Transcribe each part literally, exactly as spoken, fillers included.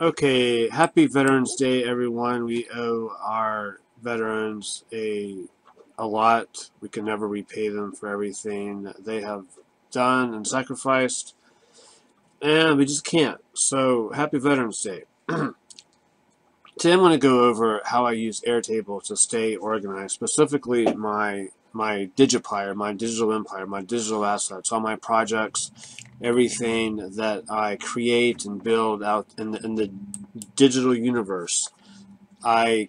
Okay, happy Veterans Day, everyone. We owe our veterans a a lot. We can never repay them for everything they have done and sacrificed, and we just can't. So, happy Veterans Day. Today I'm going to go over how I use Airtable to stay organized, specifically my my digipire, my digital empire, my digital assets, all my projects, everything that I create and build out in the, in the digital universe. I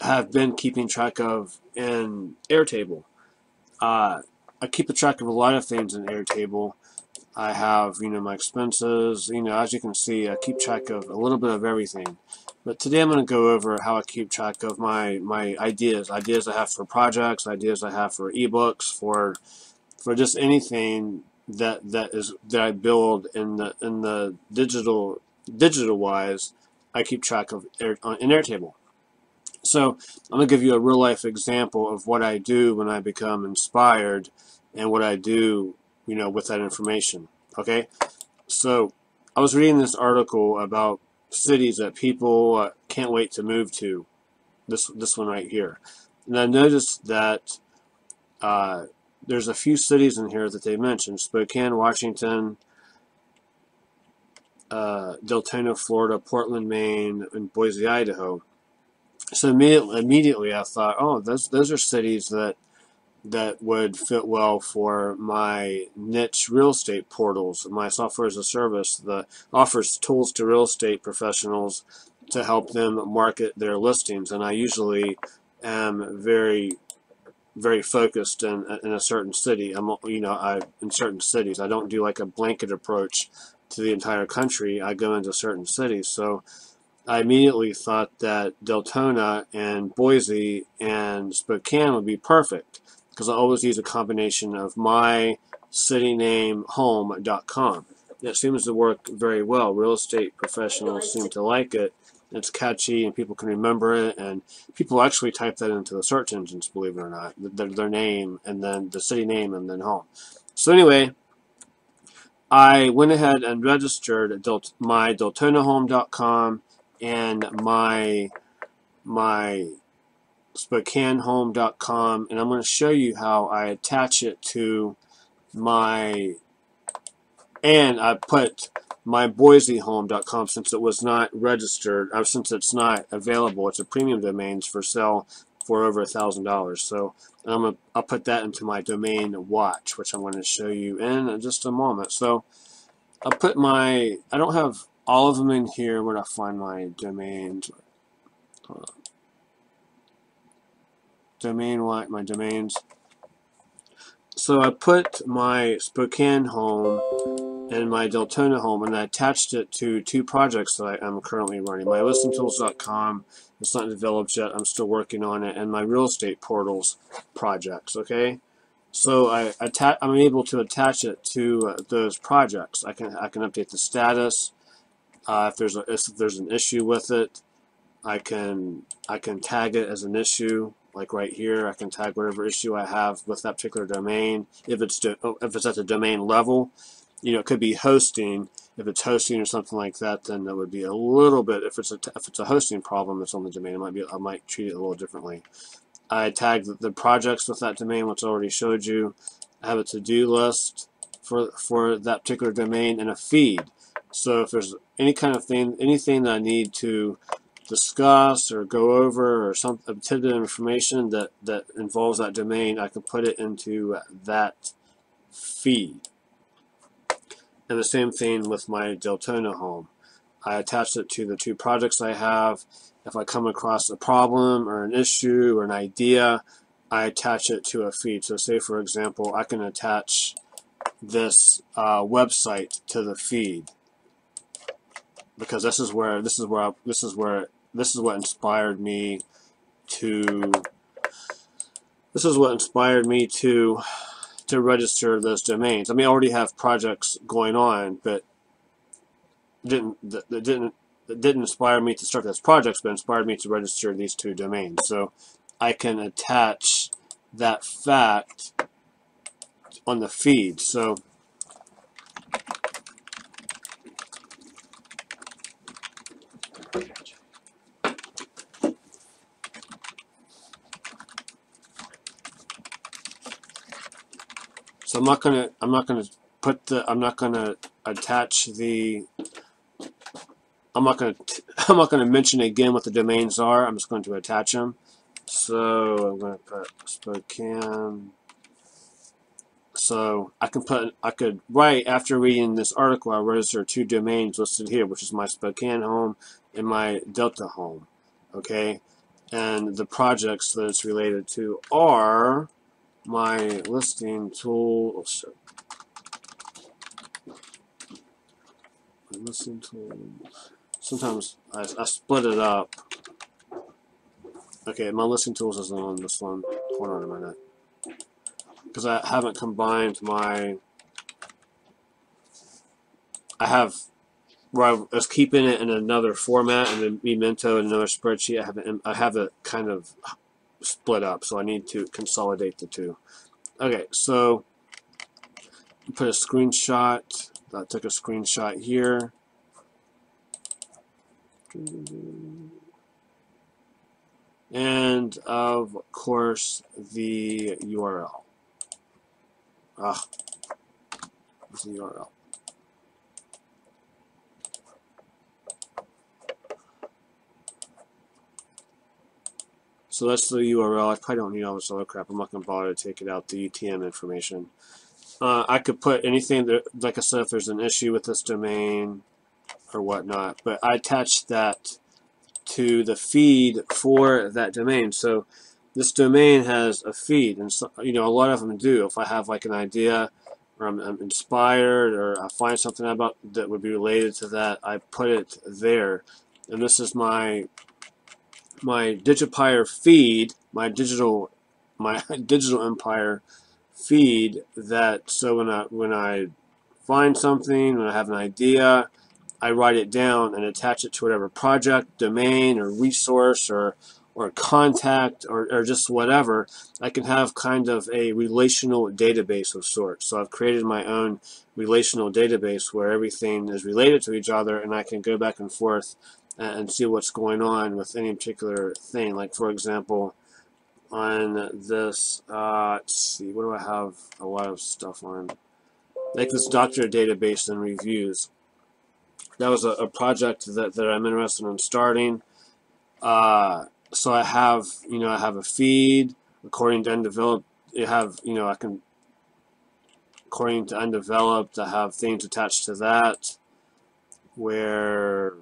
have been keeping track of in Airtable. Uh, I keep a track of a lot of things in Airtable. I have, you know, my expenses. You know, as you can see, I keep track of a little bit of everything. But today I'm going to go over how I keep track of my my ideas, ideas I have for projects, ideas I have for ebooks, for for just anything that that is that I build in the in the digital digital wise. I keep track of air, in Airtable. So I'm going to give you a real life example of what I do when I become inspired and what I do, you know, with that information. Okay, so I was reading this article about cities that people uh, can't wait to move to, this this one right here, and I noticed that uh, there's a few cities in here that they mentioned: Spokane, Washington, uh, Deltona, Florida, Portland, Maine, and Boise, Idaho. So immediately, immediately I thought, oh, those those are cities that that would fit well for my niche real estate portals, my software as a service that offers tools to real estate professionals to help them market their listings. And I usually am very, very focused in, in a certain city. I'm, you know, I in certain cities. I don't do like a blanket approach to the entire country. I go into certain cities. So I immediately thought that Deltona and Boise and Spokane would be perfect, because I always use a combination of my city name home dot com. It seems to work very well. Real estate professionals seem to like it. It's catchy and people can remember it, and people actually type that into the search engines, believe it or not, their, their name and then the city name and then home. So anyway, I went ahead and registered at my Deltona Home dot com and my my Spokane Home dot com, and I'm going to show you how I attach it to my, and I put my Boise Home dot com, since it was not registered, or since it's not available. It's a premium domains for sale for over a thousand dollars. So I'm gonna, I'll put that into my domain watch, which I'm going to show you in just a moment. So I'll put my, I don't have all of them in here. Where do I find my domains? Hold on. Domain like my domains. So I put my Spokane home and my Deltona home, and I attached it to two projects that I am currently running. My Liston Tools dot com, it's not developed yet, I'm still working on it, and my real estate portals projects. Okay, so I attach, I'm able to attach it to uh, those projects. I can I can update the status uh, if there's a, if there's an issue with it. I can I can tag it as an issue. Like right here, I can tag whatever issue I have with that particular domain. If it's do if it's at the domain level, you know, it could be hosting. If it's hosting or something like that, then that would be a little bit. If it's a if it's a hosting problem, it's on the domain. It might be I might treat it a little differently. I tagged the, the projects with that domain, which I already showed you. I have a to-do list for for that particular domain and a feed. So if there's any kind of thing, anything that I need to discuss or go over, or some tidbit of information that that involves that domain, I can put it into that feed. And the same thing with my Deltona home. I attach it to the two projects I have. If I come across a problem or an issue or an idea, I attach it to a feed. So say for example, I can attach this uh, website to the feed, because this is where this is where I, this is where this is what inspired me to this is what inspired me to to register those domains. I mean, I already have projects going on, but it didn't that didn't it didn't inspire me to start those projects, but inspired me to register these two domains. So I can attach that fact on the feed. So So I'm not gonna I'm not gonna put the I'm not gonna attach the I'm not gonna I'm not gonna mention again what the domains are. I'm just going to attach them. So I'm gonna put Spokane. So I can put I could write after reading this article I wrote there are two domains listed here, which is my Spokane home and my Delta home. Okay, and the projects that it's related to are my listing tools. My listing tools. Sometimes I, I split it up. Okay, my listing tools isn't on this one. Hold on a minute, because I haven't combined my. I have. Where I was keeping it in another format, and then Memento in another spreadsheet. I have it, I have it kind of split up, so I need to consolidate the two. Okay, so put a screenshot. I took a screenshot here. And of course, the U R L. Ah, the U R L. So that's the U R L. I probably don't need all this other crap. I'm not going to bother to take it out, the U T M information. Uh, I could put anything, that, like I said, if there's an issue with this domain or whatnot. But I attached that to the feed for that domain. So this domain has a feed. And, so, you know, a lot of them do. If I have, like, an idea or I'm, I'm inspired or I find something about that would be related to that, I put it there. And this is my... my digipire feed, my digital, my digital empire feed. That so when I when I find something, when I have an idea, I write it down and attach it to whatever project, domain, or resource, or or contact, or or just whatever. I can have kind of a relational database of sorts. So I've created my own relational database where everything is related to each other, and I can go back and forth and see what's going on with any particular thing. Like, for example, on this, uh, let's see, what do I have a lot of stuff on? Like this doctor database and reviews. That was a, a project that, that I'm interested in starting. Uh, so I have, you know, I have a feed, according to undeveloped, you have, you know, I can, according to undeveloped, I have things attached to that where...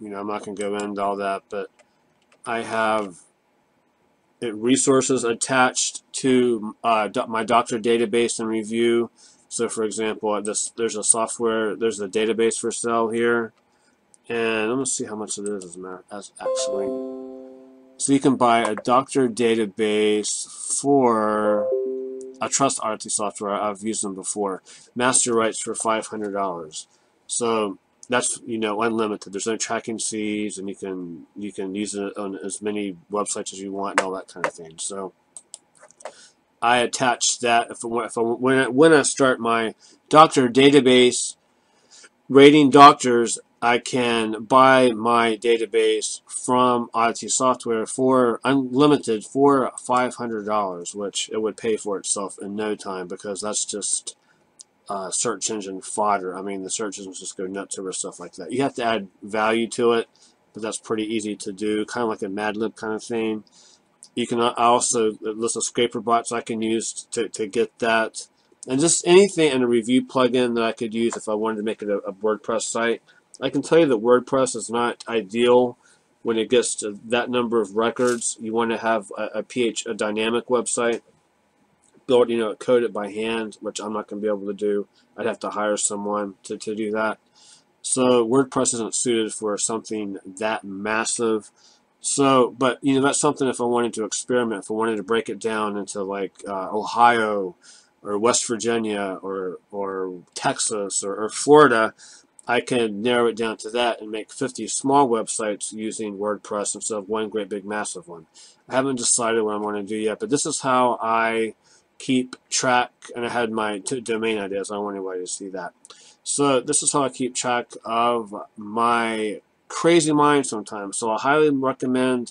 You know, I'm not going to go into all that, but I have it resources attached to uh, do, my doctor database and review. So, for example, this, there's a software, there's a database for sale here. And I'm going to see how much it is as actually. So you can buy a doctor database for, I trust Odyssey Software, I've used them before. Master rights for five hundred dollars. So... that's, you know, unlimited. There's no tracking fees, and you can you can use it on as many websites as you want and all that kind of thing. So I attach that if, I, if I, when I, when I start my doctor database rating doctors, I can buy my database from Odyssey Software for unlimited for five hundred dollars, which it would pay for itself in no time, because that's just Uh, search engine fodder. I mean, the search engines just go nuts over stuff like that. You have to add value to it, but that's pretty easy to do, kind of like a Mad Lib kind of thing. You can I also list of scraper bots I can use to, to get that, and just anything in a review plugin that I could use if I wanted to make it a, a WordPress site. I can tell you that WordPress is not ideal when it gets to that number of records. You want to have a, a P H a dynamic website. Build, you know, code it by hand, which I'm not going to be able to do. I'd have to hire someone to, to do that. So WordPress isn't suited for something that massive. So, but, you know, that's something if I wanted to experiment, if I wanted to break it down into, like, uh, Ohio or West Virginia or, or Texas or, or Florida, I can narrow it down to that and make fifty small websites using WordPress instead of one great big massive one. I haven't decided what I'm going to do yet, but this is how I... keep track, and I had my two domain ideas. I want anybody to see that. So this is how I keep track of my crazy mind sometimes. So I highly recommend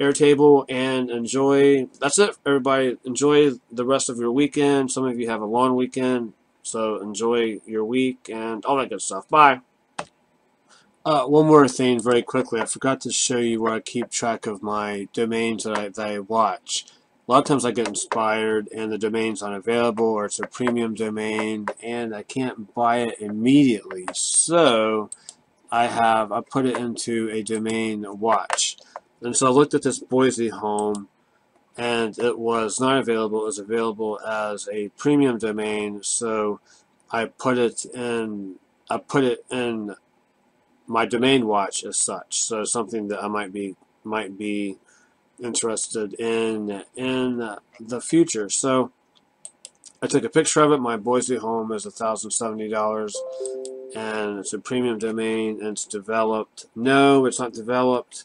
Airtable, and enjoy. That's it, everybody. Enjoy the rest of your weekend. Some of you have a long weekend, so enjoy your week and all that good stuff. Bye. Uh, one more thing very quickly. I forgot to show you where I keep track of my domains that I, that I watch. A lot of times I get inspired and the domain's unavailable or it's a premium domain and I can't buy it immediately. So I have, I put it into a domain watch. And so I looked at this Boise home and it was not available. It was available as a premium domain. So I put it in, I put it in my domain watch as such. So something that I might be, might be interested in in the future. So I took a picture of it. My Boise home is one thousand seventy dollars and it's a premium domain and it's developed. No, it's not developed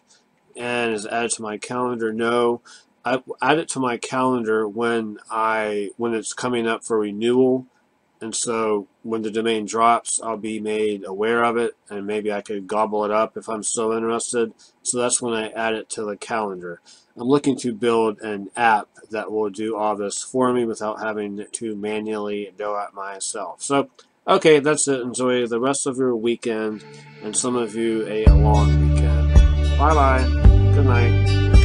and is added to my calendar. No, I add it to my calendar when I when it's coming up for renewal, and so when the domain drops I'll be made aware of it and maybe I could gobble it up if I'm still interested. So that's when I add it to the calendar. I'm looking to build an app that will do all this for me without having to manually do it myself. So, okay, that's it. Enjoy the rest of your weekend, and some of you a long weekend. Bye-bye. Good night.